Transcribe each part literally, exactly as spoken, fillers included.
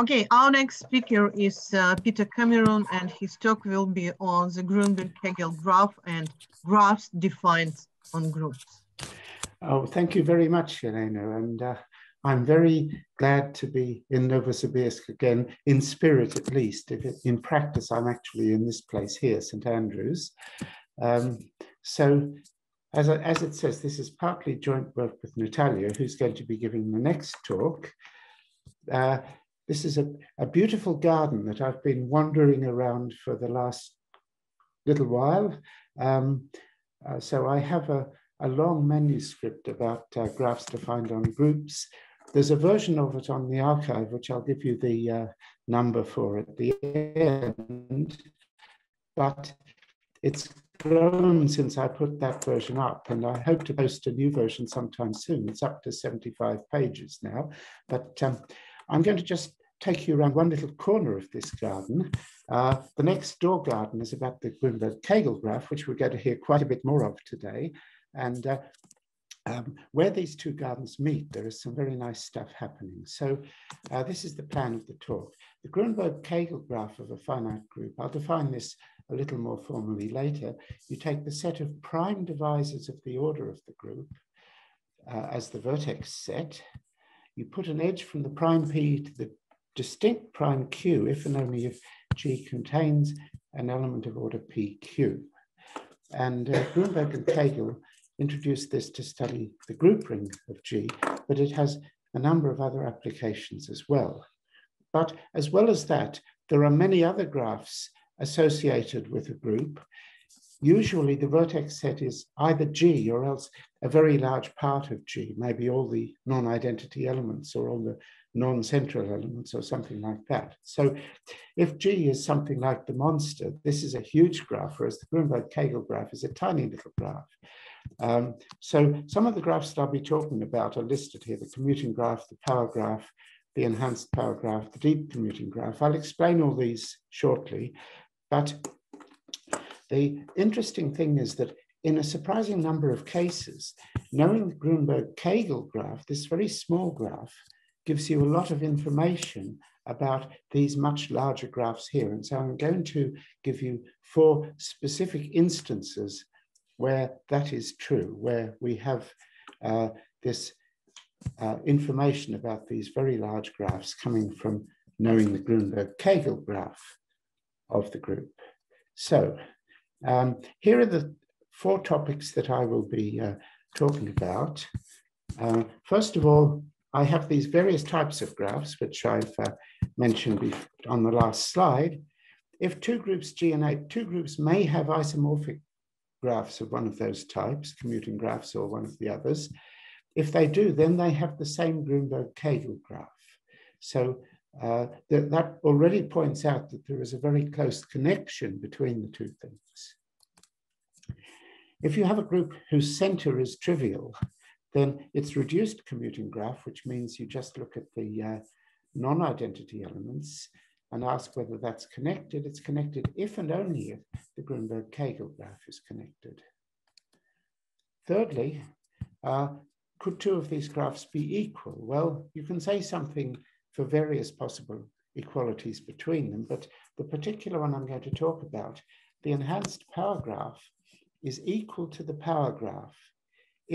Okay, our next speaker is uh, Peter Cameron, and his talk will be on the Gruenberg-Kegel graph and graphs defined on groups. Oh, thank you very much, Elena. And uh, I'm very glad to be in Novosibirsk again, in spirit at least. If it, in practice, I'm actually in this place here, Saint Andrews. Um, so as, I, as it says, this is partly joint work with Natalia, who's going to be giving the next talk. Uh, This is a, a beautiful garden that I've been wandering around for the last little while. Um, uh, so I have a, a long manuscript about uh, graphs defined on groups. There's a version of it on the archive, which I'll give you the uh, number for at the end. But it's grown since I put that version up, and I hope to post a new version sometime soon. It's up to seventy-five pages now, but um, I'm going to just take you around one little corner of this garden. Uh, the next door garden is about the Gruenberg-Kegel graph, which we're going to hear quite a bit more of today. And uh, um, where these two gardens meet, there is some very nice stuff happening. So uh, this is the plan of the talk. The Gruenberg-Kegel graph of a finite group, I'll define this a little more formally later. You take the set of prime divisors of the order of the group uh, as the vertex set. You put an edge from the prime P to the distinct prime Q, if and only if G contains an element of order P Q. And uh, Gruenberg and Kegel introduced this to study the group ring of G, but it has a number of other applications as well. But as well as that, there are many other graphs associated with a group. Usually the vertex set is either G or else a very large part of G, maybe all the non-identity elements or all the non-central elements or something like that. So if G is something like the monster, this is a huge graph, whereas the Gruenberg-Kegel graph is a tiny little graph. Um, so some of the graphs that I'll be talking about are listed here, the commuting graph, the power graph, the enhanced power graph, the deep commuting graph. I'll explain all these shortly, but the interesting thing is that in a surprising number of cases, knowing the Gruenberg-Kegel graph, this very small graph, gives you a lot of information about these much larger graphs here. And so I'm going to give you four specific instances where that is true, where we have uh, this uh, information about these very large graphs coming from knowing the Gruenberg-Kegel graph of the group. So um, here are the four topics that I will be uh, talking about. Uh, first of all, I have these various types of graphs, which I've uh, mentioned on the last slide. If two groups G and H, two groups may have isomorphic graphs of one of those types, commuting graphs or one of the others. If they do, then they have the same Gruenberg-Kegel graph. So uh, th that already points out that there is a very close connection between the two things. If you have a group whose center is trivial, then it's reduced commuting graph, which means you just look at the uh, non-identity elements and ask whether that's connected. It's connected if and only if the Gruenberg-Kegel graph is connected. Thirdly, uh, could two of these graphs be equal? Well, you can say something for various possible equalities between them, but the particular one I'm going to talk about, the enhanced power graph, is equal to the power graph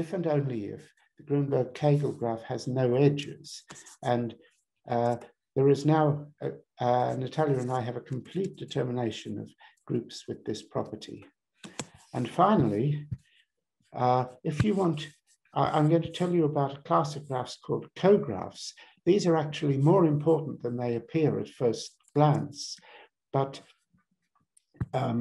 if and only if the Gruenberg-Kegel graph has no edges. And uh, there is now, uh, uh, Natalia and I have a complete determination of groups with this property. And finally, uh, if you want, uh, I'm going to tell you about a class of graphs called cographs. These are actually more important than they appear at first glance, but um,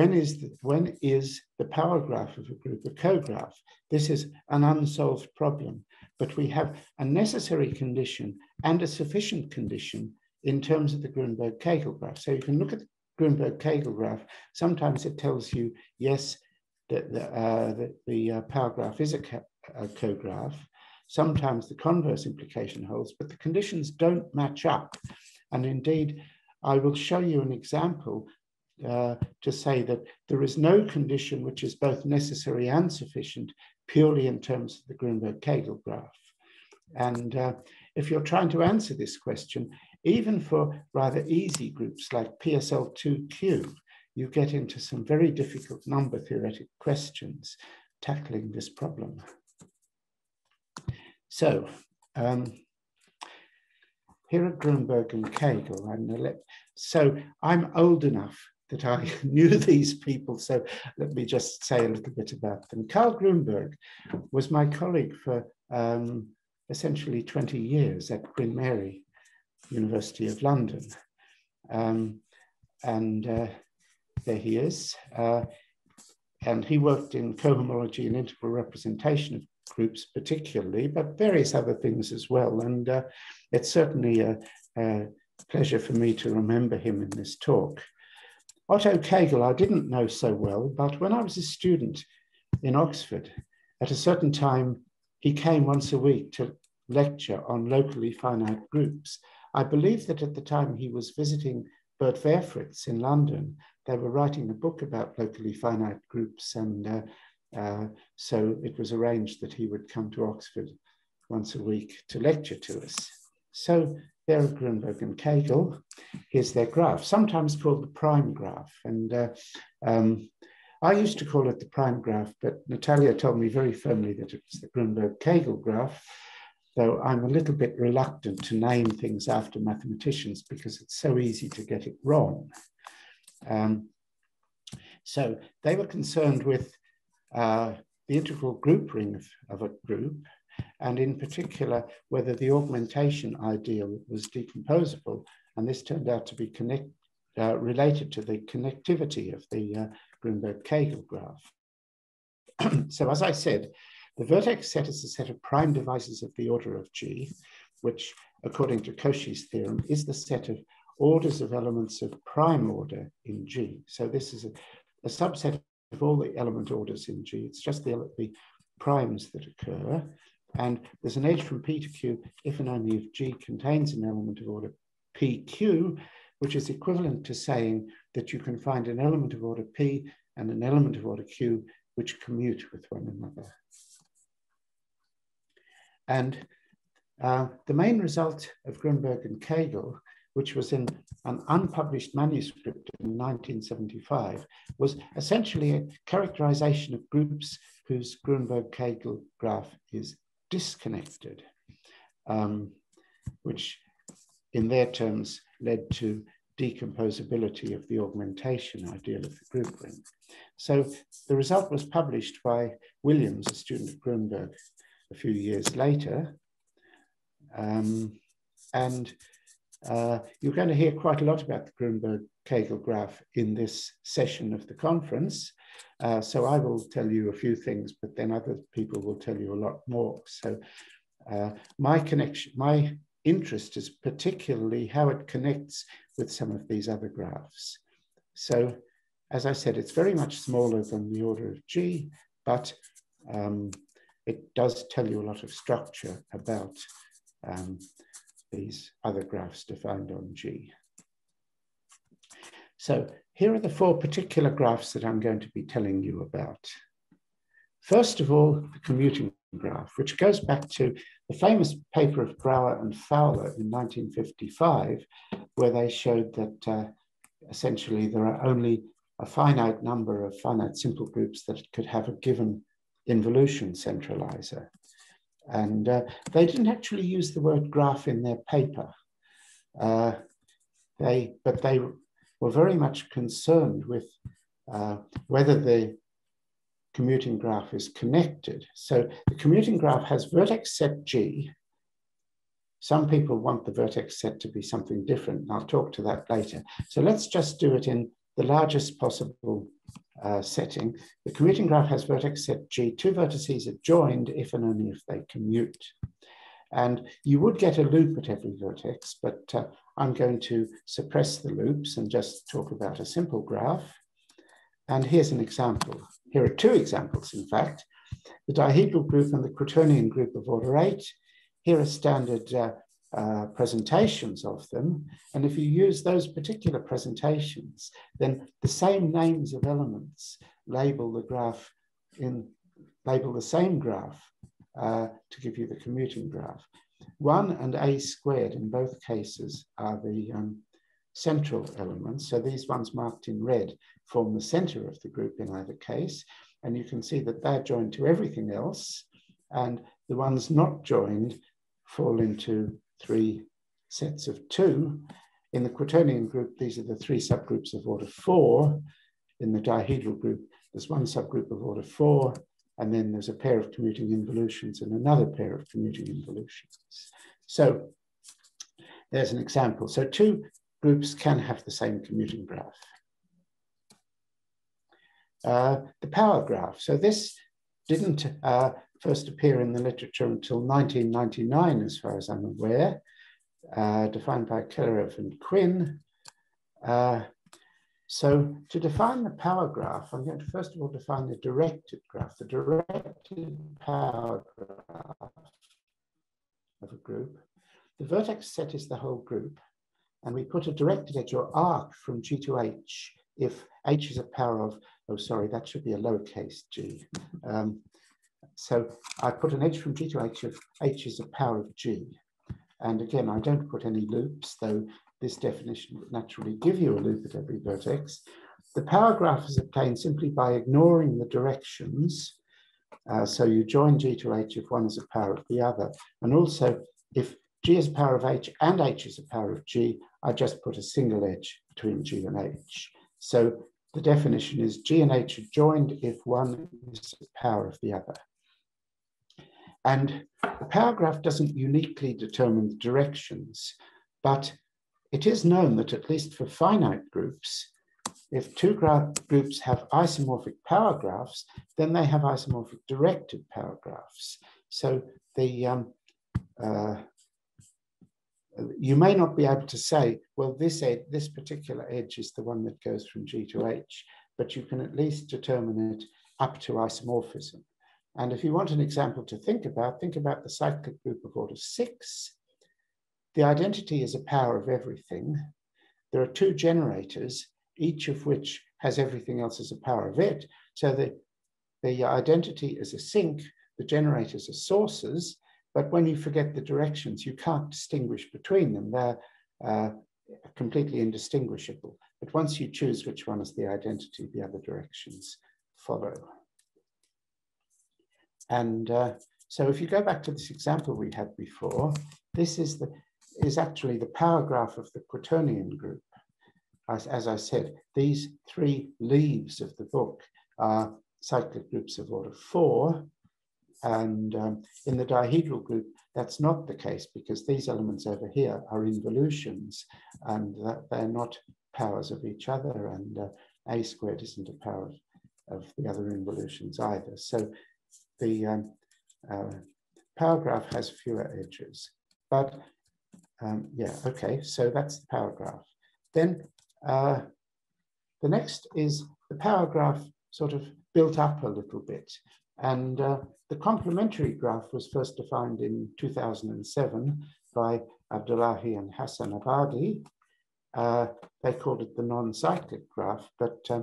When is, the, when is the power graph of a group a cograph? This is an unsolved problem, but we have a necessary condition and a sufficient condition in terms of the Gruenberg-Kegel graph. So you can look at the Gruenberg-Kegel graph. Sometimes it tells you, yes, that the, uh, the, the uh, power graph is a, co a cograph. Sometimes the converse implication holds, but the conditions don't match up. And indeed, I will show you an example Uh, to say that there is no condition which is both necessary and sufficient purely in terms of the Gruenberg-Kegel graph. And uh, if you're trying to answer this question, even for rather easy groups like P S L two Q, you get into some very difficult number theoretic questions tackling this problem. So um, here are Gruenberg and Kegel. And so I'm old enough that I knew these people, so let me just say a little bit about them. Karl Gruenberg was my colleague for um, essentially twenty years at Queen Mary University of London. Um, and uh, there he is. Uh, and he worked in cohomology and integral representation of groups particularly, but various other things as well. And uh, it's certainly a, a pleasure for me to remember him in this talk. Otto Kegel I didn't know so well, but when I was a student in Oxford, at a certain time, he came once a week to lecture on locally finite groups. I believe that at the time he was visiting Bert Wehrfritz in London. They were writing a book about locally finite groups, and uh, uh, so it was arranged that he would come to Oxford once a week to lecture to us. So there are Gruenberg and Kegel. Here's their graph, sometimes called the prime graph. And uh, um, I used to call it the prime graph, but Natalia told me very firmly that it was the Gruenberg-Kegel graph, though I'm a little bit reluctant to name things after mathematicians because it's so easy to get it wrong. Um, so they were concerned with uh, the integral group ring of, of a group, and in particular, whether the augmentation ideal was decomposable. And this turned out to be connect, uh, related to the connectivity of the uh, Gruenberg-Kegel graph. So as I said, the vertex set is a set of prime divisors of the order of G, which according to Cauchy's theorem is the set of orders of elements of prime order in G. So this is a, a subset of all the element orders in G. It's just the, the primes that occur. And there's an edge from P to Q if and only if G contains an element of order P Q, which is equivalent to saying that you can find an element of order P and an element of order Q which commute with one another. And uh, the main result of Gruenberg and Kegel, which was in an unpublished manuscript in nineteen seventy-five, was essentially a characterization of groups whose Gruenberg-Kegel graph is disconnected, um, which in their terms led to decomposability of the augmentation ideal of the group ring. So the result was published by Williams, a student at Gruenberg, a few years later. Um, and uh, you're going to hear quite a lot about the Gruenberg-Kegel graph in this session of the conference. Uh, so I will tell you a few things, but then other people will tell you a lot more. So uh, my connection, my interest is particularly how it connects with some of these other graphs. So, as I said, it's very much smaller than the order of G, but um, it does tell you a lot of structure about um, these other graphs defined on G. So here are the four particular graphs that I'm going to be telling you about. First of all, the commuting graph, which goes back to the famous paper of Brauer and Fowler in nineteen fifty-five, where they showed that uh, essentially there are only a finite number of finite simple groups that could have a given involution centralizer. And uh, they didn't actually use the word graph in their paper, uh, they, but they were very much concerned with uh, whether the commuting graph is connected. So the commuting graph has vertex set G. Some people want the vertex set to be something different, and I'll talk to that later. So let's just do it in the largest possible uh, setting. The commuting graph has vertex set G. Two vertices are joined if and only if they commute. And you would get a loop at every vertex, but uh, I'm going to suppress the loops and just talk about a simple graph. And here's an example. Here are two examples, in fact, the dihedral group and the quaternion group of order eight. Here are standard uh, uh, presentations of them. And if you use those particular presentations, then the same names of elements label the graph in, label the same graph uh, to give you the commuting graph. One and A squared in both cases are the um, central elements. So these ones marked in red form the center of the group in either case. And you can see that they're joined to everything else. And the ones not joined fall into three sets of two. In the quaternion group, these are the three subgroups of order four. In the dihedral group, there's one subgroup of order four, and then there's a pair of commuting involutions and another pair of commuting involutions. So there's an example. So two groups can have the same commuting graph. Uh, the power graph. So this didn't uh, first appear in the literature until nineteen ninety-nine, as far as I'm aware, uh, defined by Kellerov and Quinn. Uh, so to define the power graph, I'm going to first of all define the directed graph. The directed power graph of a group. The vertex set is the whole group, and we put a directed edge or arc from G to H if H is a power of, oh, sorry, that should be a lowercase g. Um, so I put an edge from G to H if H is a power of G. And again, I don't put any loops, though this definition would naturally give you a loop at every vertex. The power graph is obtained simply by ignoring the directions. Uh, so you join G to H if one is a power of the other. And also, if G is a power of H and H is a power of G, I just put a single edge between G and H. So the definition is G and H are joined if one is the power of the other. And the power graph doesn't uniquely determine the directions, but it is known that at least for finite groups, if two groups have isomorphic power graphs, then they have isomorphic directed power graphs. So the um, uh, you may not be able to say, well, this edge, this particular edge is the one that goes from G to H, but you can at least determine it up to isomorphism. And if you want an example to think about, think about the cyclic group of order six. The identity is a power of everything. There are two generators, each of which has everything else as a power of it. So the, the identity is a sink, the generators are sources, but when you forget the directions, you can't distinguish between them. They're uh, completely indistinguishable. But once you choose which one is the identity, the other directions follow. And uh, so if you go back to this example we had before, this is, the, is actually the power graph of the quaternion group. As, as I said, these three leaves of the book are cyclic groups of order four. And um, in the dihedral group, that's not the case because these elements over here are involutions and that they're not powers of each other, and uh, A squared isn't a power of the other involutions either. So the um, uh, power graph has fewer edges, but um, yeah, okay, so that's the power graph. Then uh, the next is the power graph sort of built up a little bit. And uh, the complementary graph was first defined in two thousand seven by Abdollahi and Hassan Abadi. Uh, they called it the non-cyclic graph, but uh,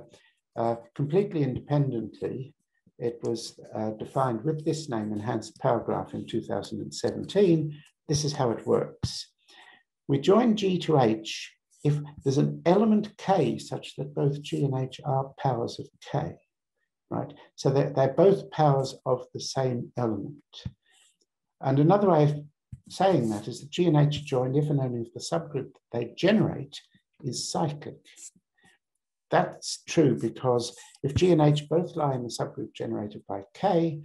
uh, completely independently, it was uh, defined with this name, enhanced power graph, in two thousand seventeen. This is how it works. We join G to H if there's an element K such that both G and H are powers of K. Right, so they're, they're both powers of the same element. And another way of saying that is that G and H joined if and only if the subgroup that they generate is cyclic. That's true because if G and H both lie in the subgroup generated by K,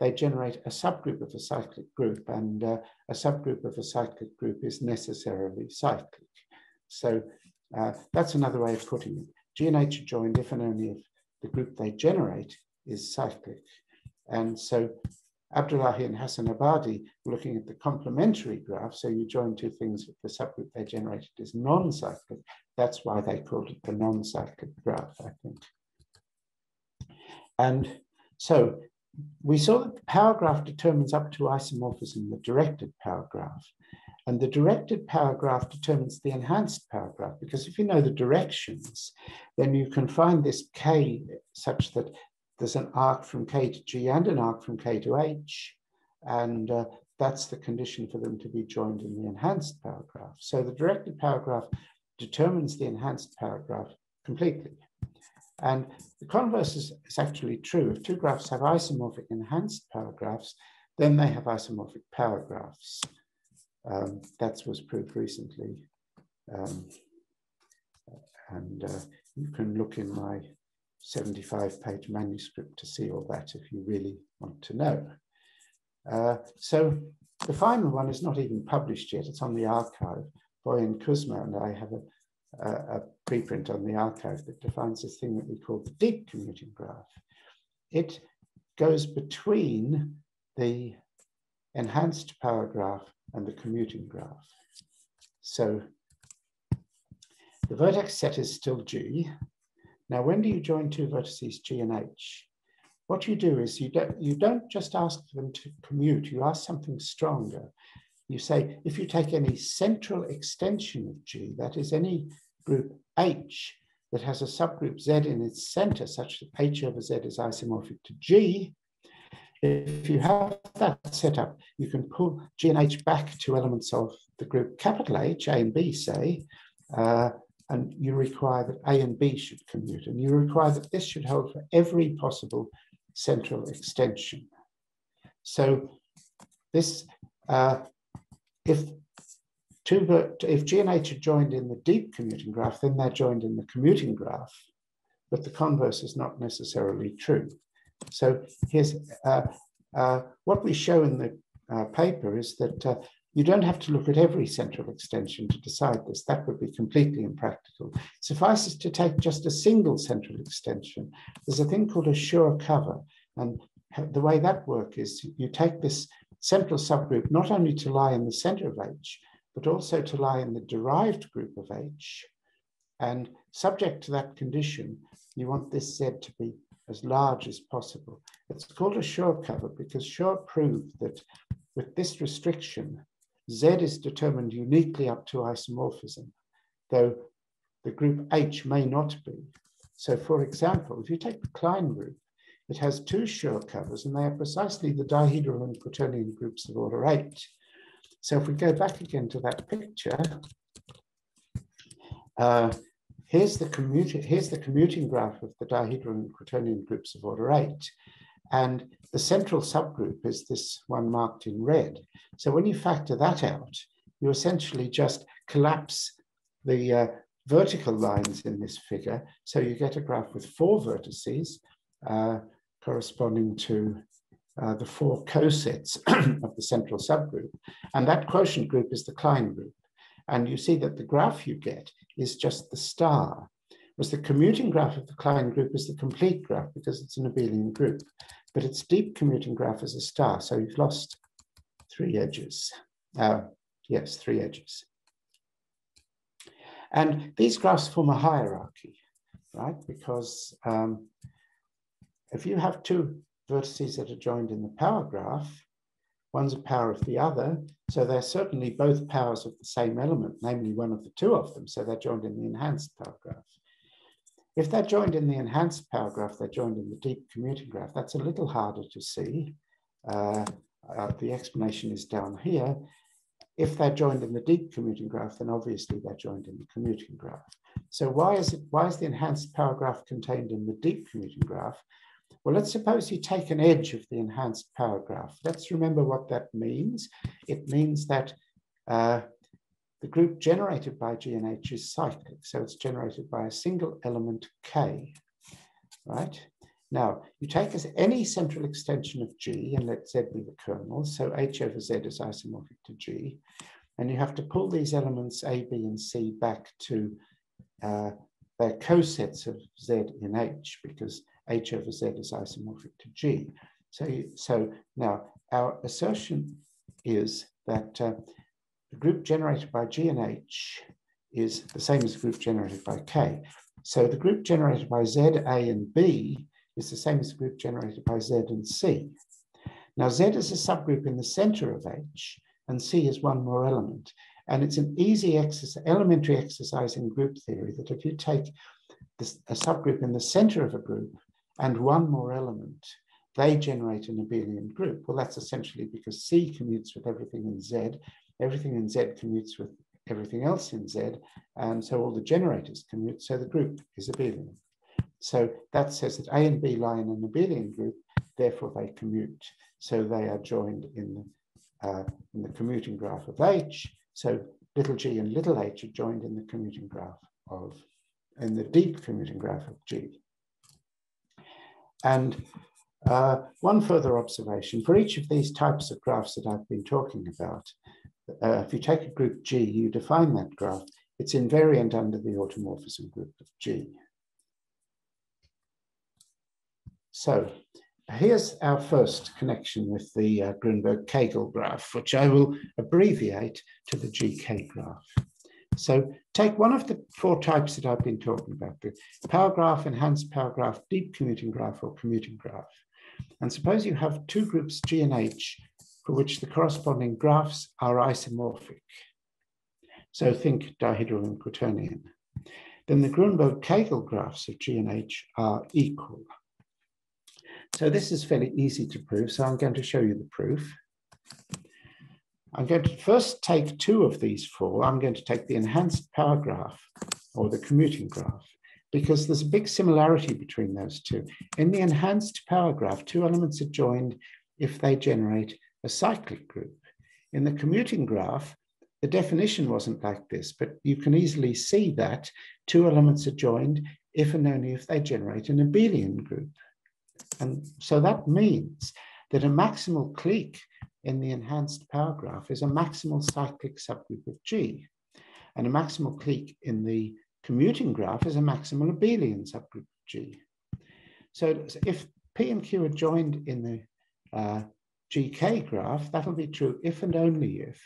they generate a subgroup of a cyclic group, and uh, a subgroup of a cyclic group is necessarily cyclic. So uh, that's another way of putting it. G and H joined if and only if the group they generate is cyclic. And so Abdollahi and Hassan Abadi were looking at the complementary graph. So you join two things with the subgroup they generated is non-cyclic. That's why they called it the non-cyclic graph, I think. And so we saw that the power graph determines up to isomorphism the directed power graph. And the directed power graph determines the enhanced power graph, because if you know the directions, then you can find this K such that there's an arc from K to G and an arc from K to H. and uh, that's the condition for them to be joined in the enhanced paragraph. So the directed paragraph determines the enhanced paragraph completely. And the converse is, is actually true. If two graphs have isomorphic enhanced paragraphs, then they have isomorphic paragraphs. Um, that was proved recently. Um, and uh, you can look in my seventy-five page manuscript to see all that if you really want to know. Uh, so the final one is not even published yet. It's on the archive. Boyan Kuzma and I have a, a, a preprint on the archive that defines this thing that we call the deep commuting graph. It goes between the enhanced paragraph and the commuting graph. So the vertex set is still G. Now, when do you join two vertices G and H? What you do is you don't, you don't just ask them to commute, you ask something stronger. You say, if you take any central extension of G, that is any group H that has a subgroup Z in its center, such that H over Z is isomorphic to G, if you have that set up, you can pull G and H back to elements of the group capital H, A and B, say, uh, and you require that A and B should commute, and you require that this should hold for every possible central extension. So this, uh, if, two, if G and H are joined in the deep commuting graph, then they're joined in the commuting graph, but the converse is not necessarily true. So here's, uh, uh, what we show in the uh, paper is that uh, you don't have to look at every central extension to decide this. That would be completely impractical. Suffices to take just a single central extension. There's a thing called a sure cover. And the way that works is you take this central subgroup not only to lie in the center of H, but also to lie in the derived group of H. And subject to that condition, you want this Z to be as large as possible. It's called a sure cover because sure proved that with this restriction, Z is determined uniquely up to isomorphism, though the group H may not be. So for example, if you take the Klein group, it has two sure covers and they are precisely the dihedral and quaternion groups of order eight. So if we go back again to that picture, uh, here's, the commuting, here's the commuting graph of the dihedral and quaternion groups of order eight. And the central subgroup is this one marked in red. So when you factor that out, you essentially just collapse the uh, vertical lines in this figure. So you get a graph with four vertices uh, corresponding to uh, the four cosets of the central subgroup. And that quotient group is the Klein group. And you see that the graph you get is just the star. Was the commuting graph of the Klein group is the complete graph because it's an abelian group, but its deep commuting graph is a star. So you've lost three edges. Uh, yes, three edges. And these graphs form a hierarchy, right? Because um, if you have two vertices that are joined in the power graph, one's a power of the other, so they're certainly both powers of the same element, namely one of the two of them, so they're joined in the enhanced power graph. If they're joined in the enhanced power graph, they're joined in the deep commuting graph. That's a little harder to see. Uh, uh, the explanation is down here. If they're joined in the deep commuting graph, then obviously they're joined in the commuting graph. So why is it, why is the enhanced power graph contained in the deep commuting graph? Well, let's suppose you take an edge of the enhanced power graph. Let's remember what that means. It means that uh, the group generated by G and H is cyclic, so it's generated by a single element K, right? Now, you take as any central extension of G and let Z be the kernel, so H over Z is isomorphic to G, and you have to pull these elements A, B, and C back to uh, their cosets of Z in H, because H over Z is isomorphic to G. So, you, so now our assertion is that uh, the group generated by G and H is the same as the group generated by K. So the group generated by Z, A, and B is the same as the group generated by Z and C. Now Z is a subgroup in the center of H, and C is one more element. And it's an easy exercise, elementary exercise in group theory that if you take this, a subgroup in the center of a group and one more element, they generate an abelian group. Well, that's essentially because C commutes with everything in Z, everything in Z commutes with everything else in Z, and so all the generators commute, so the group is abelian. So that says that A and B lie in an abelian group, therefore they commute. So they are joined in the, uh, in the commuting graph of H. So little g and little h are joined in the commuting graph of, in the deep commuting graph of G. And uh, one further observation, for each of these types of graphs that I've been talking about, uh, if you take a group G, you define that graph, it's invariant under the automorphism group of G. So here's our first connection with the uh, Gruenberg-Kegel graph, which I will abbreviate to the G K graph. So take one of the four types that I've been talking about, the power graph, enhanced power graph, deep commuting graph, or commuting graph. And suppose you have two groups G and H for which the corresponding graphs are isomorphic. So think dihedral and quaternion. Then the Gruenberg-Kegel graphs of G and H are equal. So this is fairly easy to prove, so I'm going to show you the proof. I'm going to first take two of these four. I'm going to take the enhanced power graph or the commuting graph, because there's a big similarity between those two. In the enhanced power graph, two elements are joined if they generate a cyclic group. In the commuting graph, the definition wasn't like this, but you can easily see that two elements are joined if and only if they generate an abelian group. And so that means that a maximal clique in the enhanced power graph is a maximal cyclic subgroup of G. And a maximal clique in the commuting graph is a maximal abelian subgroup of G. So if P and Q are joined in the uh, G K graph, that'll be true if and only if.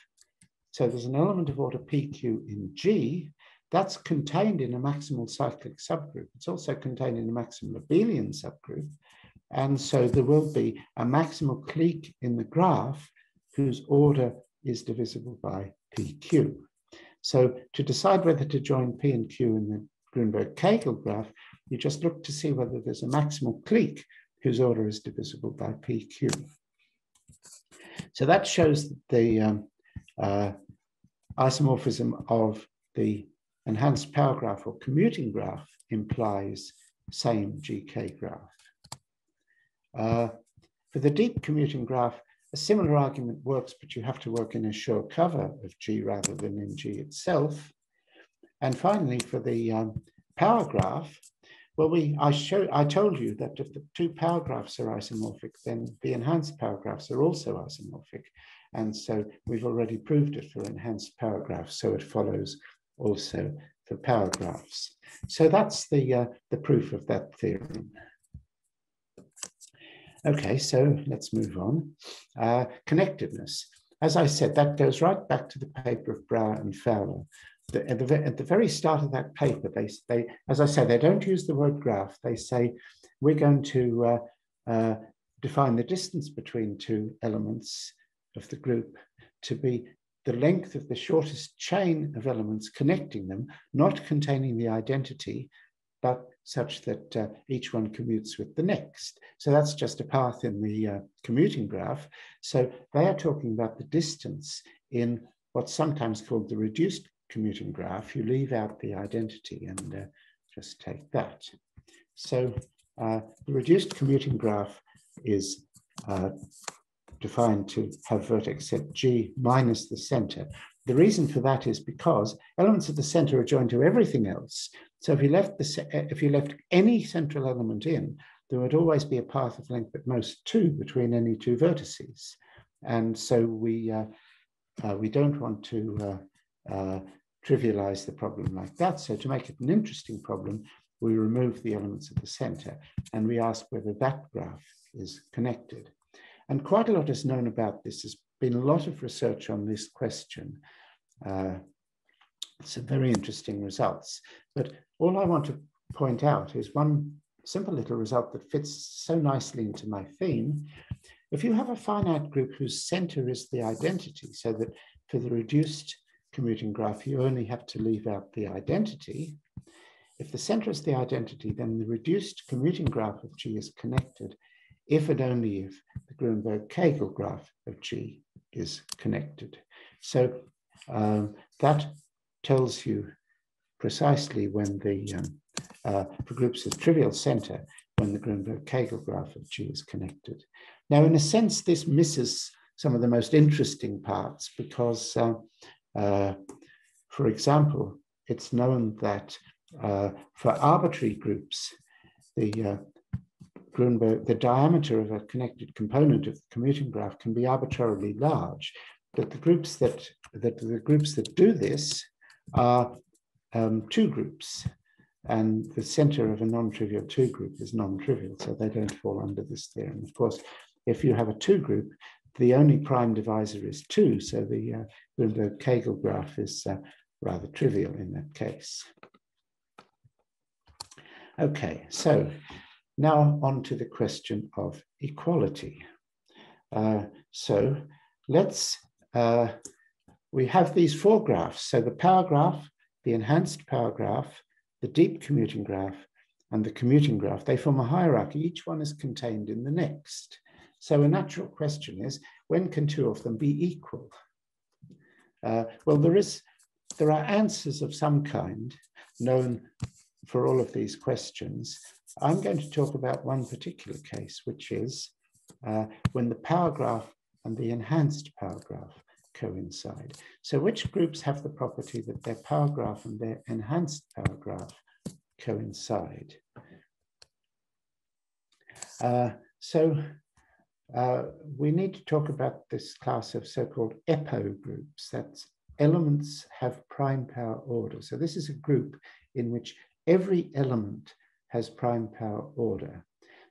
So there's an element of order P Q in G that's contained in a maximal cyclic subgroup. It's also contained in a maximal abelian subgroup. And so there will be a maximal clique in the graph whose order is divisible by P Q. So to decide whether to join P and Q in the Gruenberg-Kegel graph, you just look to see whether there's a maximal clique whose order is divisible by P Q. So that shows the um, uh, isomorphism of the enhanced power graph or commuting graph implies same G K graph. Uh, for the deep commuting graph, a similar argument works, but you have to work in a sure cover of G rather than in G itself. And finally, for the um, power graph, well, we I show I told you that if the two power graphs are isomorphic, then the enhanced power graphs are also isomorphic, and so we've already proved it for enhanced power graphs. So it follows also for power graphs. So that's the uh, the proof of that theorem. Okay, so let's move on. Uh, connectedness. As I said, that goes right back to the paper of Brauer and Fowler. The, at, the, at the very start of that paper, they, they, as I said, they don't use the word graph. They say, we're going to uh, uh, define the distance between two elements of the group to be the length of the shortest chain of elements connecting them, not containing the identity, but such that uh, each one commutes with the next. So that's just a path in the uh, commuting graph. So they are talking about the distance in what's sometimes called the reduced commuting graph. You leave out the identity and uh, just take that. So uh, the reduced commuting graph is uh, defined to have vertex at G minus the center. The reason for that is because elements of the center are joined to everything else. So if you left the, if you left any central element in, there would always be a path of length at most two between any two vertices, and so we uh, uh, we don't want to uh, uh, trivialize the problem like that. So to make it an interesting problem, we remove the elements of the center, and we ask whether that graph is connected. And quite a lot is known about this. There's been a lot of research on this question. Uh, Some very interesting results. But all I want to point out is one simple little result that fits so nicely into my theme. If you have a finite group whose center is the identity, so that for the reduced commuting graph, you only have to leave out the identity. If the center is the identity, then the reduced commuting graph of G is connected if and only if the Gruenberg-Kegel graph of G is connected. So um, that tells you precisely when the, um, uh, for groups of trivial center, when the Gruenberg-Kegel graph of G is connected. Now, in a sense, this misses some of the most interesting parts because, uh, uh, for example, it's known that uh, for arbitrary groups, the uh, Gruenberg, the diameter of a connected component of the commuting graph can be arbitrarily large, but the groups that that the groups that do this are um, two groups, and the center of a non-trivial two group is non-trivial, so they don't fall under this theorem. Of course, if you have a two group, the only prime divisor is two, so the uh, Gruenberg-Kegel graph is uh, rather trivial in that case. Okay, so now on to the question of equality. Uh, so let's, uh, we have these four graphs. So the power graph, the enhanced power graph, the deep commuting graph, and the commuting graph, they form a hierarchy. Each one is contained in the next. So a natural question is, when can two of them be equal? Uh, well, there is, there are answers of some kind known for all of these questions. I'm going to talk about one particular case, which is uh, when the power graph and the enhanced power graph coincide. So which groups have the property that their power graph and their enhanced power graph coincide? Uh, so uh, we need to talk about this class of so-called E P O groups. That's elements have prime power order. So this is a group in which every element has prime power order.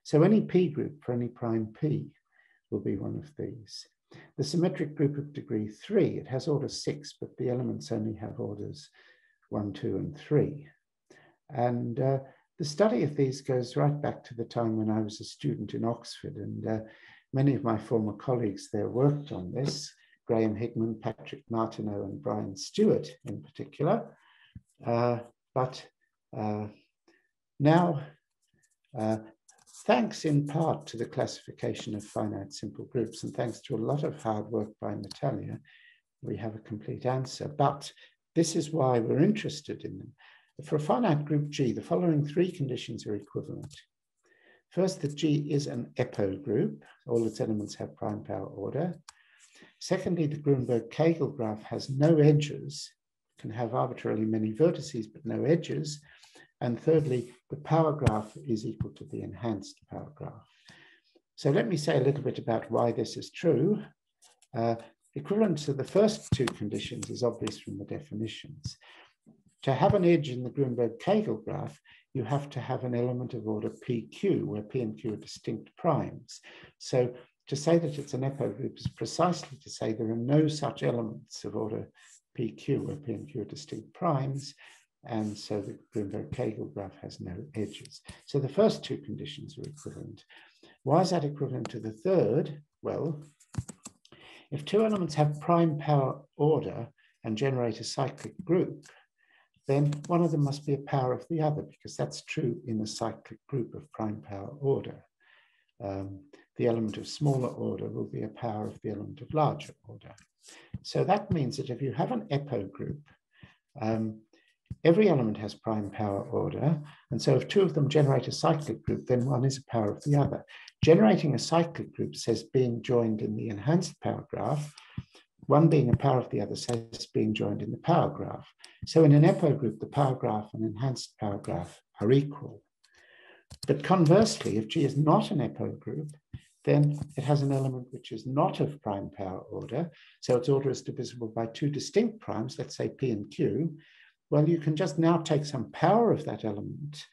So any P group for any prime P will be one of these. The symmetric group of degree three, it has order six, but the elements only have orders one, two, and three. And uh, the study of these goes right back to the time when I was a student in Oxford, and uh, many of my former colleagues there worked on this, Graham Higman, Patrick Martino, and Brian Stewart in particular. Uh, but uh, Now, uh, thanks in part to the classification of finite simple groups and thanks to a lot of hard work by Natalia, we have a complete answer, but this is why we're interested in them. For a finite group G, the following three conditions are equivalent. First, that G is an E P O group. All its elements have prime power order. Secondly, the Gruenberg-Kegel graph has no edges, can have arbitrarily many vertices, but no edges. And thirdly, the power graph is equal to the enhanced power graph. So let me say a little bit about why this is true. Uh, equivalence of the first two conditions is obvious from the definitions. To have an edge in the Gruenberg-Kegel graph, you have to have an element of order P Q, where P and Q are distinct primes. So to say that it's an E P O group is precisely to say there are no such elements of order P Q, where P and Q are distinct primes. And so the Gruenberg-Kegel graph has no edges. So the first two conditions are equivalent. Why is that equivalent to the third? Well, if two elements have prime power order and generate a cyclic group, then one of them must be a power of the other, because that's true in a cyclic group of prime power order. Um, the element of smaller order will be a power of the element of larger order. So that means that if you have an E P O group, um, every element has prime power order, and so if two of them generate a cyclic group, then one is a power of the other. Generating a cyclic group says being joined in the enhanced power graph. One being a power of the other says being joined in the power graph. So in an E P O group, the power graph and enhanced power graph are equal. But conversely, if G is not an E P O group, then it has an element which is not of prime power order. So its order is divisible by two distinct primes, let's say P and Q. Well, you can just now take some power of that element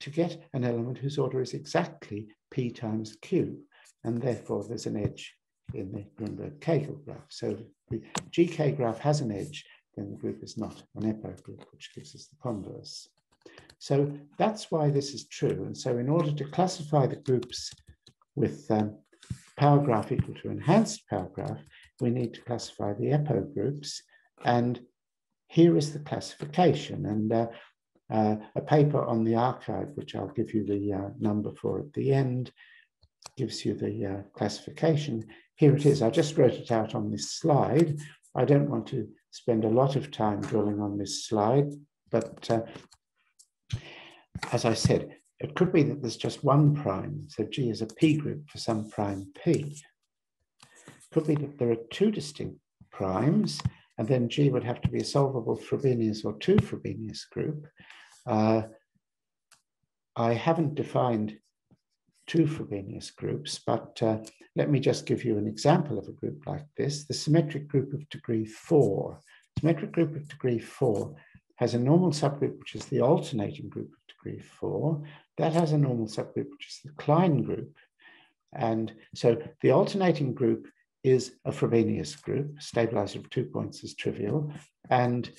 to get an element whose order is exactly P times Q, and therefore there's an edge in the Gruenberg-Kegel graph. So if the G K graph has an edge, then the group is not an E P O group, which gives us the converse. So that's why this is true. And so in order to classify the groups with um, power graph equal to enhanced power graph, we need to classify the E P O groups, and here is the classification, and uh, uh, a paper on the archive, which I'll give you the uh, number for at the end, gives you the uh, classification. Here it is. I just wrote it out on this slide. I don't want to spend a lot of time drilling on this slide, but uh, as I said, it could be that there's just one prime, so G is a P group for some prime P. Could be that there are two distinct primes, and then G would have to be a solvable Frobenius or two Frobenius group. Uh, I haven't defined two Frobenius groups, but uh, let me just give you an example of a group like this. The symmetric group of degree four. Symmetric group of degree four has a normal subgroup, which is the alternating group of degree four. That has a normal subgroup, which is the Klein group. And so the alternating group is a Frobenius group. Stabilizer of two points is trivial. And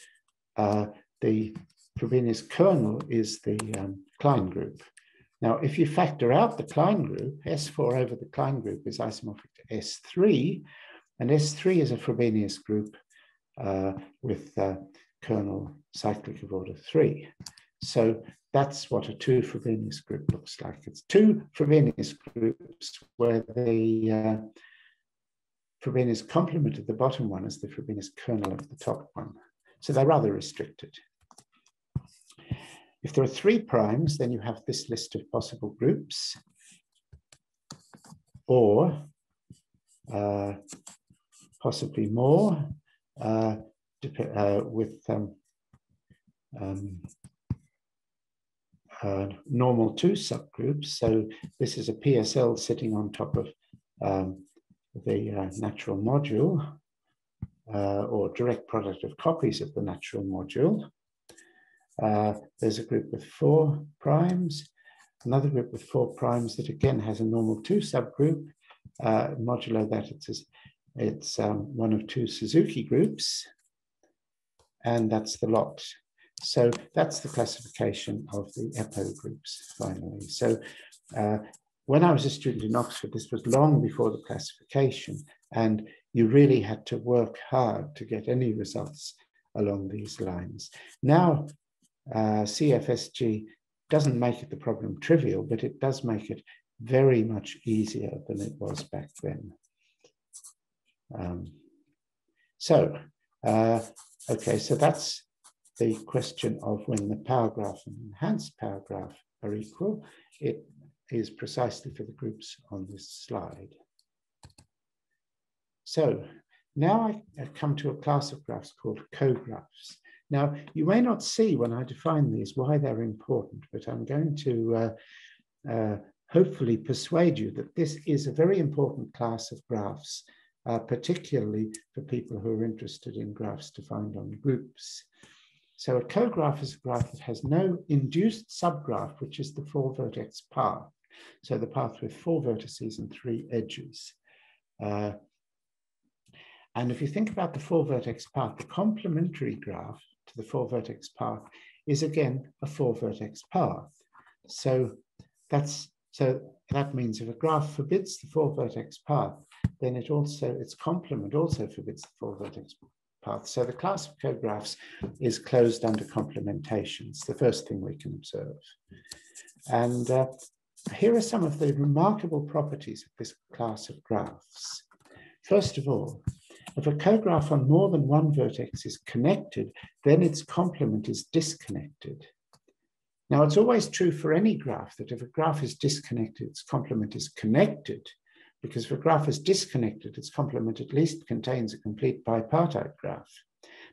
uh, the Frobenius kernel is the um, Klein group. Now, if you factor out the Klein group, S four over the Klein group is isomorphic to S three, and S three is a Frobenius group uh, with uh, kernel cyclic of order three. So that's what a two Frobenius group looks like. It's two Frobenius groups where the uh, Frobenius complement of the bottom one is the Frobenius kernel of the top one. So they're rather restricted. If there are three primes, then you have this list of possible groups, or uh, possibly more, uh, uh, with um, um, uh, normal two subgroups. So this is a P S L sitting on top of um, the uh, natural module, uh, or direct product of copies of the natural module. Uh, there's a group with four primes, another group with four primes that again has a normal two subgroup. Uh, modulo that it's, it's um, one of two Suzuki groups, and that's the lot. So that's the classification of the E P O groups finally. So uh, when I was a student in Oxford, this was long before the classification, and you really had to work hard to get any results along these lines. Now, Uh, C F S G doesn't make it the problem trivial, but it does make it very much easier than it was back then. Um, so, uh, okay, so that's the question of when the power graph and enhanced power graph are equal. It is precisely for the groups on this slide. So now I come to a class of graphs called cographs. Now, you may not see when I define these why they're important, but I'm going to uh, uh, hopefully persuade you that this is a very important class of graphs, uh, particularly for people who are interested in graphs defined on groups. So a cograph is a graph that has no induced subgraph, which is the four vertex path. So the path with four vertices and three edges. Uh, and if you think about the four vertex path, the complementary graph to the four vertex path is again a four vertex path. So that's so that means if a graph forbids the four vertex path, then it also its complement also forbids the four vertex path. So the class of cographs is closed under complementation. It's the first thing we can observe. And uh, here are some of the remarkable properties of this class of graphs. First of all, if a cograph on more than one vertex is connected, then its complement is disconnected. Now, it's always true for any graph that if a graph is disconnected, its complement is connected, because if a graph is disconnected, its complement at least contains a complete bipartite graph.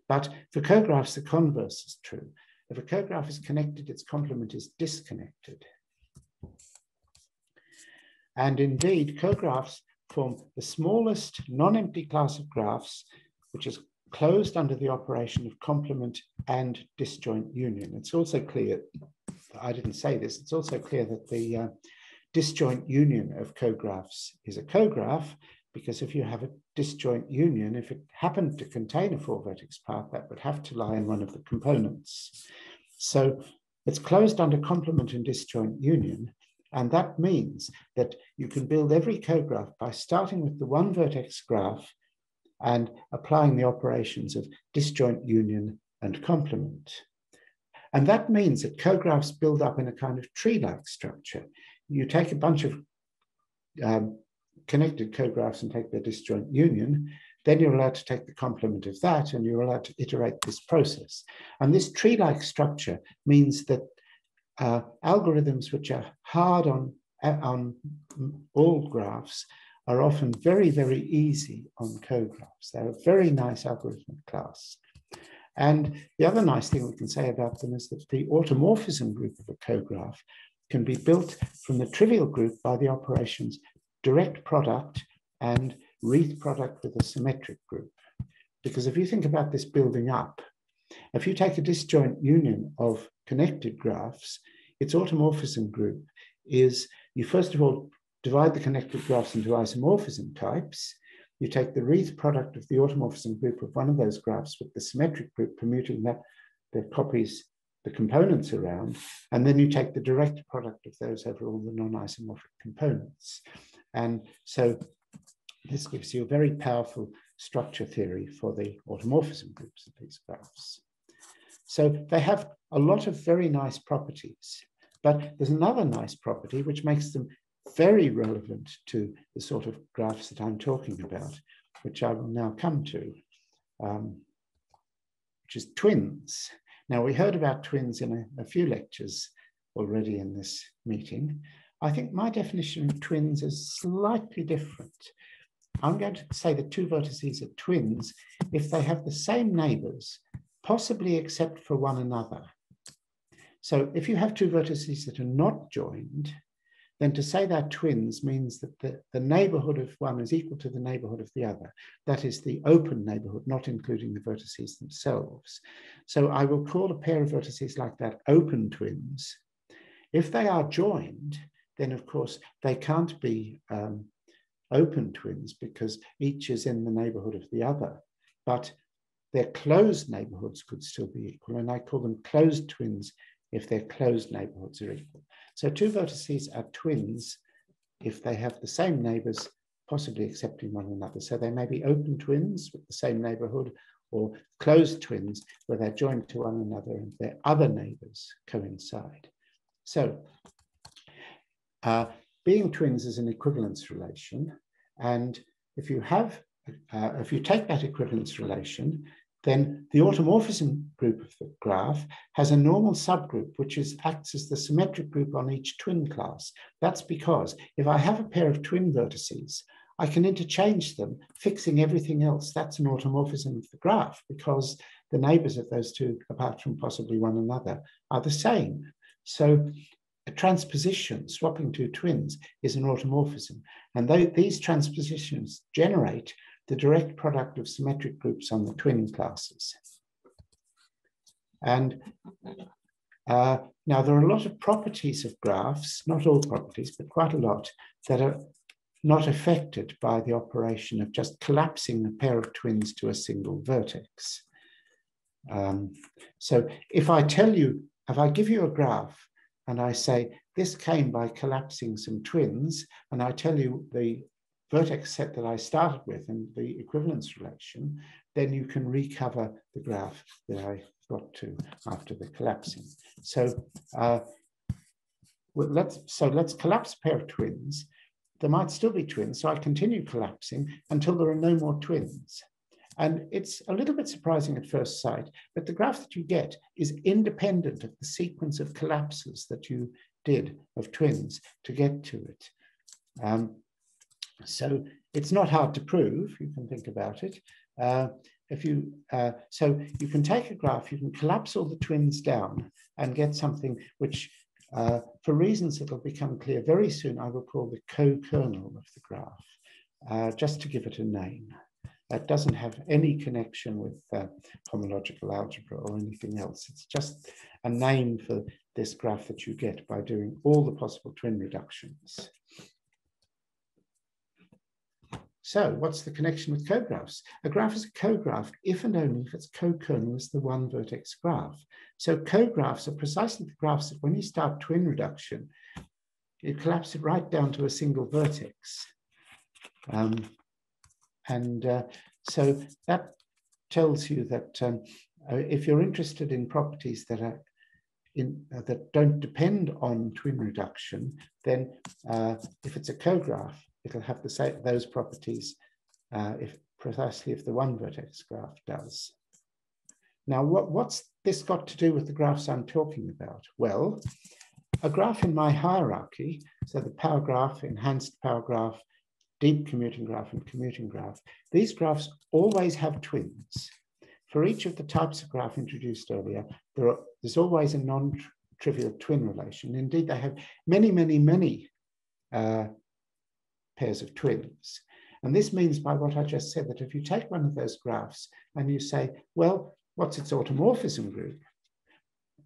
But for cographs, the converse is true. If a cograph is connected, its complement is disconnected. And indeed, cographs form the smallest non-empty class of graphs, which is closed under the operation of complement and disjoint union. It's also clear, I didn't say this, it's also clear that the uh, disjoint union of cographs is a cograph, because if you have a disjoint union, if it happened to contain a four vertex path, that would have to lie in one of the components. So it's closed under complement and disjoint union. And that means that you can build every cograph by starting with the one vertex graph and applying the operations of disjoint union and complement. And that means that cographs build up in a kind of tree-like structure. You take a bunch of um, connected cographs and take their disjoint union, then you're allowed to take the complement of that and you're allowed to iterate this process. And this tree-like structure means that uh, algorithms which are hard on, on all graphs are often very, very easy on cographs. They're a very nice algorithmic class. And the other nice thing we can say about them is that the automorphism group of a cograph can be built from the trivial group by the operations direct product and wreath product with a symmetric group. Because if you think about this building up, if you take a disjoint union of connected graphs, its automorphism group is, you first of all divide the connected graphs into isomorphism types. You take the wreath product of the automorphism group of one of those graphs with the symmetric group, permuting that that copies the components around, and then you take the direct product of those over all the non-isomorphic components. And so this gives you a very powerful structure theory for the automorphism groups of these graphs. So they have a lot of very nice properties, but there's another nice property which makes them very relevant to the sort of graphs that I'm talking about, which I will now come to, um, which is twins. Now, we heard about twins in a, a few lectures already in this meeting. I think my definition of twins is slightly different. I'm going to say that two vertices are twins if they have the same neighbours, possibly except for one another. So if you have two vertices that are not joined, then to say they're twins means that the, the neighbourhood of one is equal to the neighbourhood of the other. That is the open neighbourhood, not including the vertices themselves. So I will call a pair of vertices like that open twins. If they are joined, then of course they can't be um, open twins because each is in the neighbourhood of the other. But their closed neighbourhoods could still be equal, and I call them closed twins if their closed neighbourhoods are equal. So two vertices are twins if they have the same neighbours, possibly accepting one another. So they may be open twins with the same neighbourhood or closed twins where they're joined to one another and their other neighbours coincide. So uh, being twins is an equivalence relation. And if you have, uh, if you take that equivalence relation, then the automorphism group of the graph has a normal subgroup, which is, acts as the symmetric group on each twin class. That's because if I have a pair of twin vertices, I can interchange them, fixing everything else. That's an automorphism of the graph because the neighbours of those two, apart from possibly one another, are the same. So a transposition, swapping two twins, is an automorphism. And though these transpositions generate the direct product of symmetric groups on the twin classes. And uh, now there are a lot of properties of graphs, not all properties, but quite a lot, that are not affected by the operation of just collapsing a pair of twins to a single vertex. Um, so if I tell you, if I give you a graph and I say, this came by collapsing some twins, and I tell you the vertex set that I started with and the equivalence relation, then you can recover the graph that I got to after the collapsing. So, uh, well, let's, so let's collapse a pair of twins. There might still be twins, so I continue collapsing until there are no more twins. And it's a little bit surprising at first sight, but the graph that you get is independent of the sequence of collapses that you did of twins to get to it. Um, So it's not hard to prove. You can think about it. Uh, if you uh, so you can take a graph, you can collapse all the twins down and get something which, uh, for reasons that will become clear very soon, I will call the co-kernel of the graph, uh, just to give it a name. That doesn't have any connection with uh, homological algebra or anything else. It's just a name for this graph that you get by doing all the possible twin reductions. So what's the connection with cographs? A graph is a cograph if and only if its co-kernel is the one vertex graph. So cographs are precisely the graphs that when you start twin reduction, you collapse it right down to a single vertex. Um, and uh, so that tells you that um, if you're interested in properties that are in, uh, that don't depend on twin reduction, then uh, if it's a co-graph, it'll have the same, those properties uh, if precisely if the one vertex graph does. Now, what, what's this got to do with the graphs I'm talking about? Well, a graph in my hierarchy, so the power graph, enhanced power graph, deep commuting graph, and commuting graph, these graphs always have twins. For each of the types of graph introduced earlier, there are, there's always a non-trivial twin relation. Indeed, they have many, many, many uh, pairs of twins. And this means by what I just said, that if you take one of those graphs and you say, well, what's its automorphism group?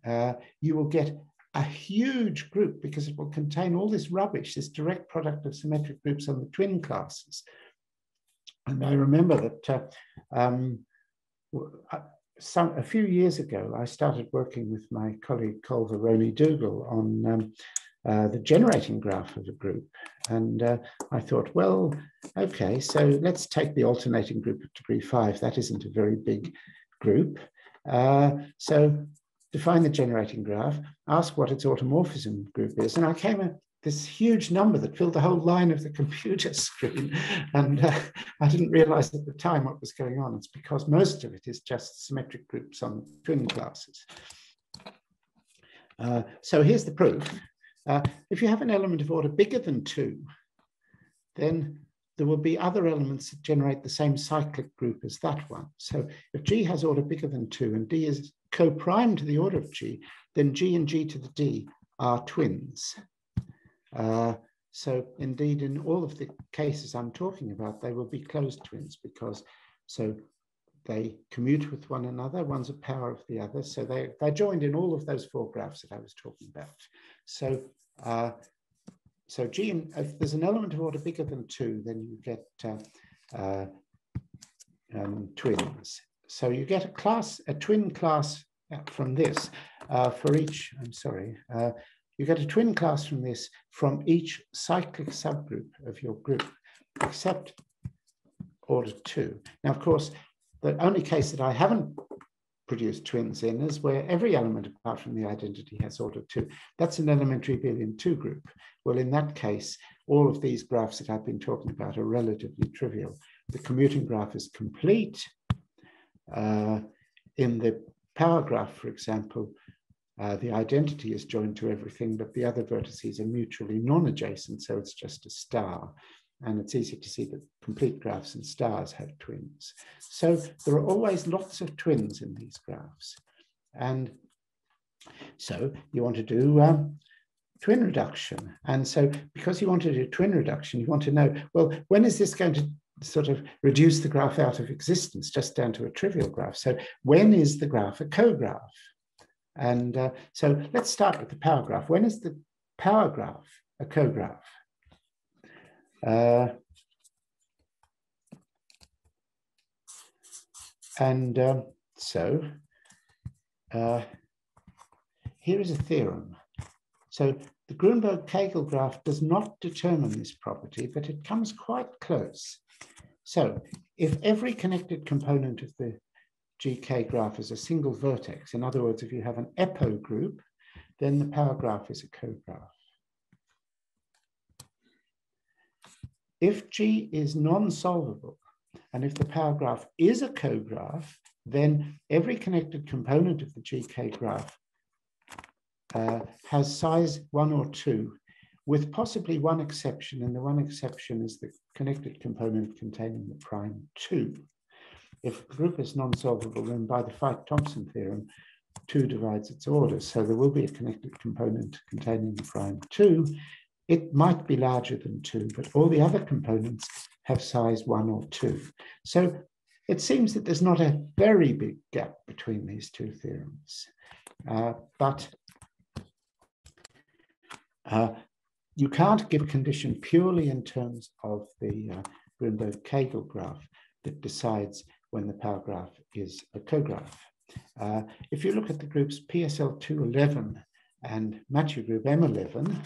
Uh, you will get a huge group because it will contain all this rubbish, this direct product of symmetric groups on the twin classes. And I remember that uh, um, some, a few years ago, I started working with my colleague Colva Roney-Dougal on um, uh, the generating graph of a group. And uh, I thought, well, okay, so let's take the alternating group at degree five. That isn't a very big group. Uh, so define the generating graph, ask what its automorphism group is. And I came at this huge number that filled the whole line of the computer screen. And uh, I didn't realize at the time what was going on. It's because most of it is just symmetric groups on twin classes. Uh, so here's the proof. Uh, if you have an element of order bigger than two, then there will be other elements that generate the same cyclic group as that one. So if G has order bigger than two and D is co-prime to the order of G, then G and G to the D are twins. Uh, so indeed, in all of the cases I'm talking about, they will be closed twins because so they commute with one another, one's a power of the other. So they, they're joined in all of those four graphs that I was talking about. So uh, So G, and if there's an element of order bigger than two, then you get uh, uh, um, twins. So you get a class, a twin class from this uh, for each, I'm sorry, uh, you get a twin class from this from each cyclic subgroup of your group, except order two. Now, of course, the only case that I haven't produce twins in is where every element apart from the identity has order two. That's an elementary abelian two group. Well, in that case, all of these graphs that I've been talking about are relatively trivial. The commuting graph is complete. Uh, in the power graph, for example, uh, the identity is joined to everything, but the other vertices are mutually non-adjacent, so it's just a star. And it's easy to see that complete graphs and stars have twins. So there are always lots of twins in these graphs. And so you want to do um, twin reduction. And so because you want to do twin reduction, you want to know, well, when is this going to sort of reduce the graph out of existence just down to a trivial graph? So when is the graph a co-graph? And uh, so let's start with the power graph. When is the power graph a co-graph? Uh, and uh, so uh, here is a theorem. So the Gruenberg-Kegel graph does not determine this property, but it comes quite close. So if every connected component of the G K graph is a single vertex, in other words, if you have an E P O group, then the power graph is a co-graph. If G is non-solvable, and if the power graph is a co-graph, then every connected component of the G K graph uh, has size one or two, with possibly one exception, and the one exception is the connected component containing the prime two. If the group is non-solvable, then by the Feit-Thompson theorem, two divides its order, so there will be a connected component containing the prime two. It might be larger than two, but all the other components have size one or two. So it seems that there's not a very big gap between these two theorems. Uh, but uh, you can't give condition purely in terms of the uh, Gruenberg-Kegel graph that decides when the power graph is a co-graph. Uh, if you look at the groups P S L two eleven and Mathieu group M eleven,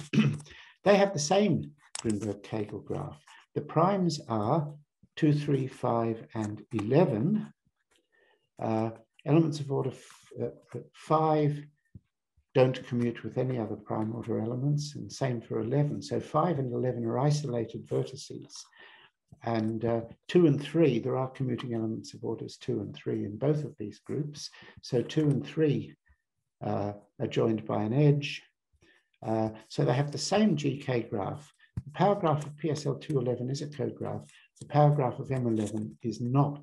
they have the same Gruenberg-Kegel graph. The primes are two, three, five, and eleven. Uh, elements of order f uh, five don't commute with any other prime order elements, and same for eleven. So five and eleven are isolated vertices. And uh, two and three, there are commuting elements of orders two and three in both of these groups. So two and three uh, are joined by an edge. Uh, so they have the same G K graph. The power graph of P S L two eleven is a cograph. The power graph of M eleven is not.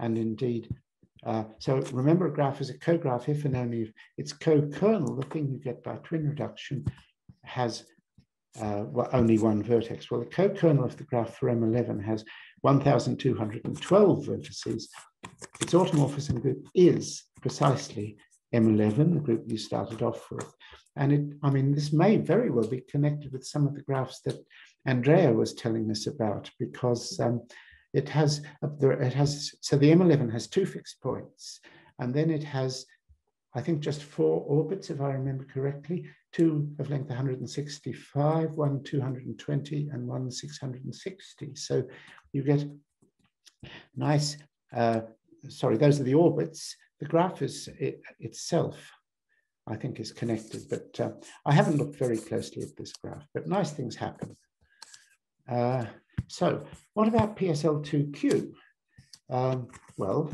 And indeed, uh, so remember, a graph is a cograph if and only if its co-kernel, the thing you get by twin reduction, has Uh, well, only one vertex. Well, the co-kernel of the graph for M eleven has one thousand two hundred twelve vertices. Its automorphism group is precisely M eleven, the group you started off with. And it, I mean, this may very well be connected with some of the graphs that Andrea was telling us about, because um, it has, it has, so the M eleven has two fixed points, and then it has, I think, just four orbits, if I remember correctly, two of length one hundred sixty-five, one two hundred twenty, and one six hundred sixty. So you get nice, uh, sorry, those are the orbits. The graph is it, itself, I think, is connected, but uh, I haven't looked very closely at this graph, but nice things happen. Uh, so what about P S L two Q? Um, well,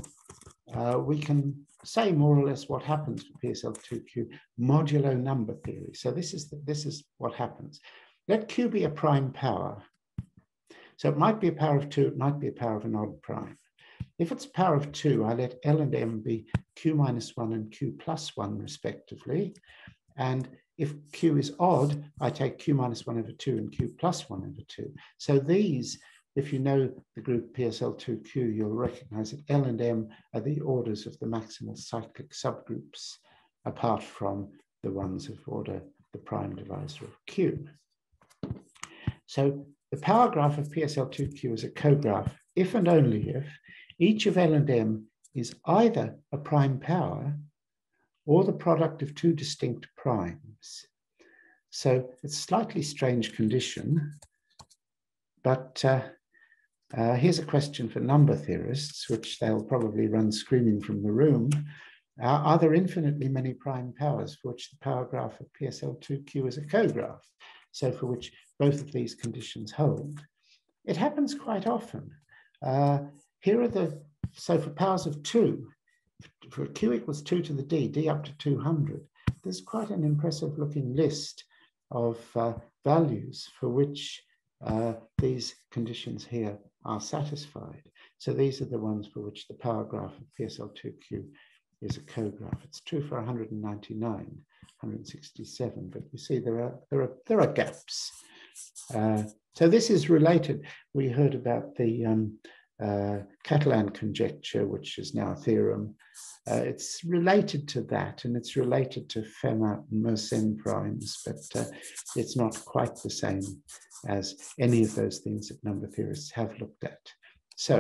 uh, we can say more or less what happens for P S L two Q, modulo number theory. So this is, the, this is what happens. Let Q be a prime power. So it might be a power of two, it might be a power of an odd prime. If it's a power of two, I let L and M be Q minus one and Q plus one respectively. And if Q is odd, I take Q minus one over two and Q plus one over two. So these, if you know the group P S L two Q, you'll recognize that L and M are the orders of the maximal cyclic subgroups, apart from the ones of order, the prime divisor of Q. So the power graph of P S L two Q is a cograph if and only if each of L and M is either a prime power or the product of two distinct primes. So it's a slightly strange condition, but uh, Uh, here's a question for number theorists, which they'll probably run screaming from the room. Uh, are there infinitely many prime powers for which the power graph of P S L two Q is a cograph? So for which both of these conditions hold. It happens quite often. Uh, here are the, so for powers of two, for Q equals two to the D, D up to two hundred, there's quite an impressive looking list of uh, values for which uh, these conditions here are satisfied. So these are the ones for which the power graph of P S L two Q is a cograph. It's true for one hundred ninety-nine, one hundred sixty-seven, but you see there are there are there are gaps. Uh, so this is related. We heard about the um, uh, Catalan conjecture, which is now a theorem. Uh, it's related to that, and it's related to Fermat and Mersenne primes, but uh, it's not quite the same as any of those things that number theorists have looked at. So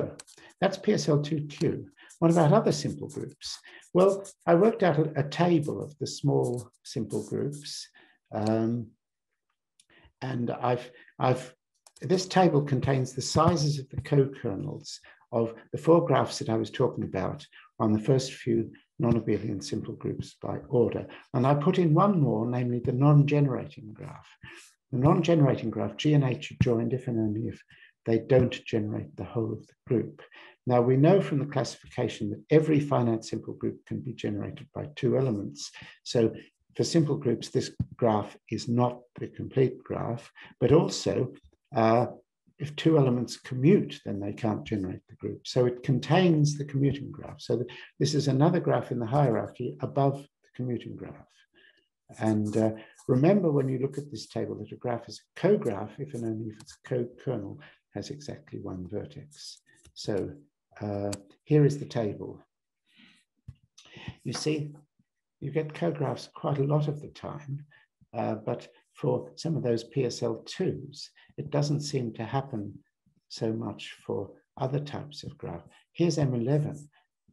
that's P S L two Q. What about other simple groups? Well, I worked out a, a table of the small simple groups. Um, and I've, I've, this table contains the sizes of the co-kernels of the four graphs that I was talking about on the first few non-abelian simple groups by order. And I put in one more, namely the non-generating graph. The non-generating graph, G and H are joined if and only if they don't generate the whole of the group. Now, we know from the classification that every finite simple group can be generated by two elements. So for simple groups, this graph is not the complete graph, but also uh, if two elements commute, then they can't generate the group. So it contains the commuting graph. So this is another graph in the hierarchy above the commuting graph. And uh, remember, when you look at this table, that a graph is a cograph if and only if its co-kernel has exactly one vertex. So uh, here is the table. You see, you get cographs quite a lot of the time, uh, but for some of those P S L twos, it doesn't seem to happen so much for other types of graph. Here's M eleven.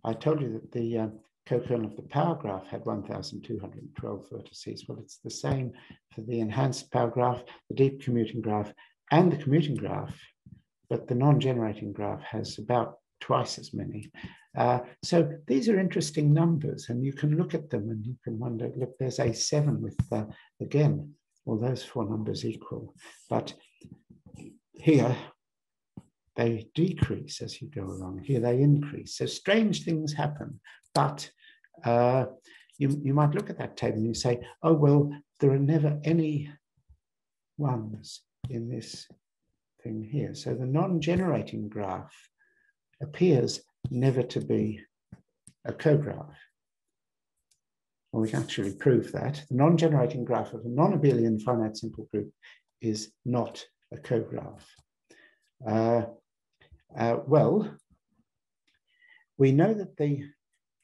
I told you that the uh, co-kernel of the power graph had one thousand two hundred twelve vertices. Well, it's the same for the enhanced power graph, the deep commuting graph, and the commuting graph, but the non-generating graph has about twice as many. Uh, so these are interesting numbers, and you can look at them and you can wonder, look, there's A seven with, uh, again, all those four numbers equal. But here, they decrease as you go along. Here, they increase. So strange things happen. But uh, you, you might look at that table and you say, oh, well, there are never any ones in this thing here. So the non-generating graph appears never to be a cograph. Well, we can actually prove that. The non-generating graph of a non-abelian finite simple group is not a cograph. Uh, uh, well, we know that the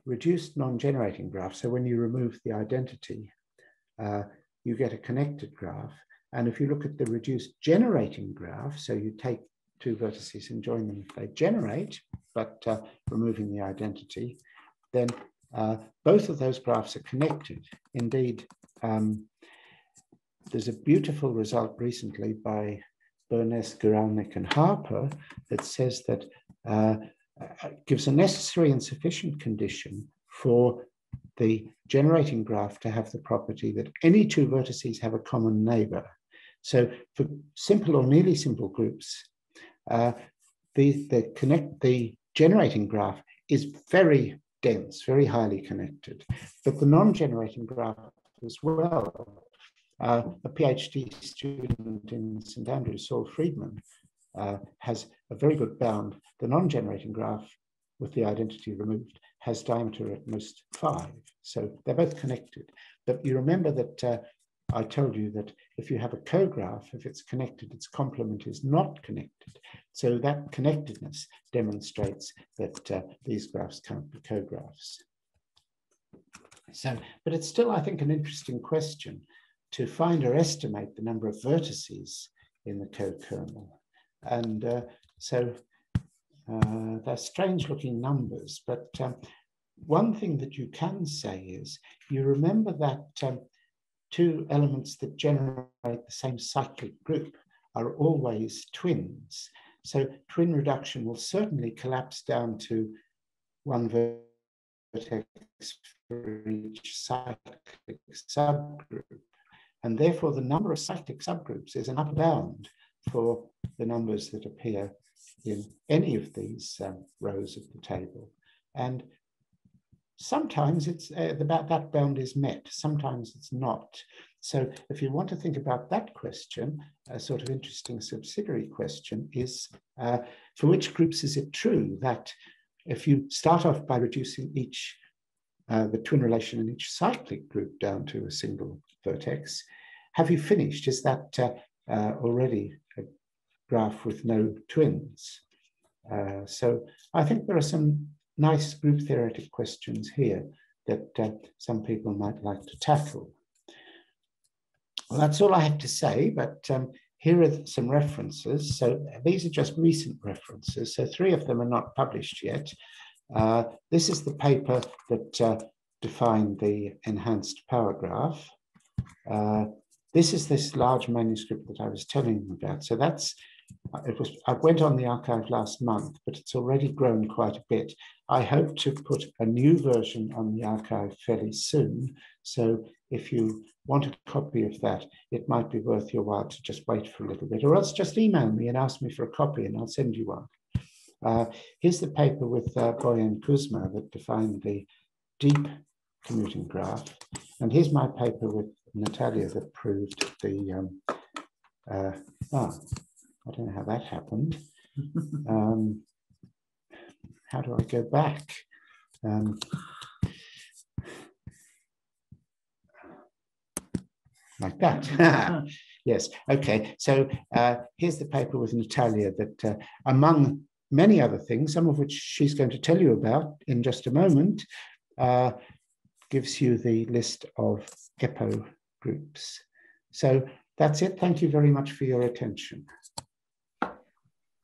reduced non-generating graph, so when you remove the identity, uh, you get a connected graph. And if you look at the reduced generating graph, so you take two vertices and join them if they generate, but uh, removing the identity, then uh, both of those graphs are connected. Indeed, um, there's a beautiful result recently by Burness, Guralnick, and Harper that says that uh, gives a necessary and sufficient condition for the generating graph to have the property that any two vertices have a common neighbor. So for simple or nearly simple groups, uh, the, the, connect, the generating graph is very dense, very highly connected. But the non-generating graph as well, uh, a PhD student in Saint Andrews, Saul Friedman, uh, has a very good bound. The non-generating graph with the identity removed has diameter at most five. So they're both connected. But you remember that uh, I told you that if you have a cograph, if it's connected, its complement is not connected. So that connectedness demonstrates that uh, these graphs can't be cographs. So, but it's still, I think, an interesting question to find or estimate the number of vertices in the co-kernel. And uh, so Uh, they're strange looking numbers, but um, one thing that you can say is, you remember that um, two elements that generate the same cyclic group are always twins. So twin reduction will certainly collapse down to one vertex for each cyclic subgroup. And therefore the number of cyclic subgroups is an upper bound for the numbers that appear in any of these um, rows of the table. And sometimes it's uh, the, that bound is met, sometimes it's not. So if you want to think about that question, a sort of interesting subsidiary question is, uh, for which groups is it true that if you start off by reducing each, uh, the twin relation in each cyclic group down to a single vertex, have you finished? Is that uh, uh, already a graph with no twins? Uh, so I think there are some nice group theoretic questions here that uh, some people might like to tackle. Well, that's all I have to say, but um, here are some references. So these are just recent references. So three of them are not published yet. Uh, this is the paper that uh, defined the enhanced power graph. Uh, this is this large manuscript that I was telling you about. So that's It was, I went on the archive last month, but it's already grown quite a bit. I hope to put a new version on the archive fairly soon. So if you want a copy of that, it might be worth your while to just wait for a little bit, or else just email me and ask me for a copy and I'll send you one. Uh, here's the paper with uh, Boyan Kuzma that defined the deep commuting graph. And here's my paper with Natalia that proved the... Um, uh, ah, I don't know how that happened. Um, how do I go back? Um, like that. Yes, okay. So uh, here's the paper with Natalia that, uh, among many other things, some of which she's going to tell you about in just a moment, uh, gives you the list of E P O groups. So that's it. Thank you very much for your attention.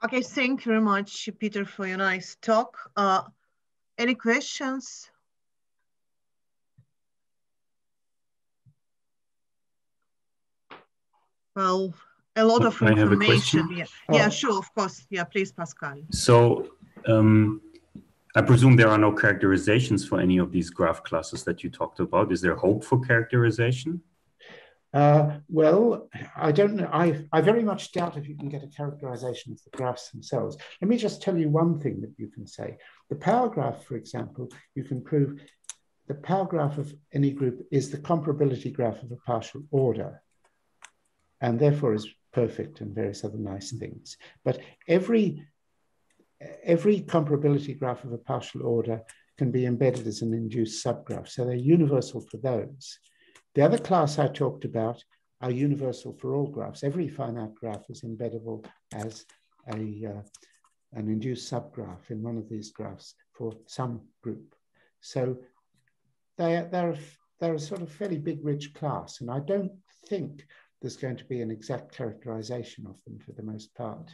Okay, thank you very much, Peter, for your nice talk. Uh, any questions? Well, a lot of information. Yeah. Oh. Yeah, sure, of course. Yeah, please, Pascal. So um, I presume there are no characterizations for any of these graph classes that you talked about. Is there hope for characterization? Uh, well, I don't know. I, I very much doubt if you can get a characterization of the graphs themselves. Let me just tell you one thing that you can say. The power graph, for example, you can prove the power graph of any group is the comparability graph of a partial order, and therefore is perfect and various other nice things. But every, every comparability graph of a partial order can be embedded as an induced subgraph. So they're universal for those. The other class I talked about are universal for all graphs. Every finite graph is embeddable as a, uh, an induced subgraph in one of these graphs for some group. So they're, they're, they're a sort of fairly big, rich class. And I don't think there's going to be an exact characterization of them for the most part.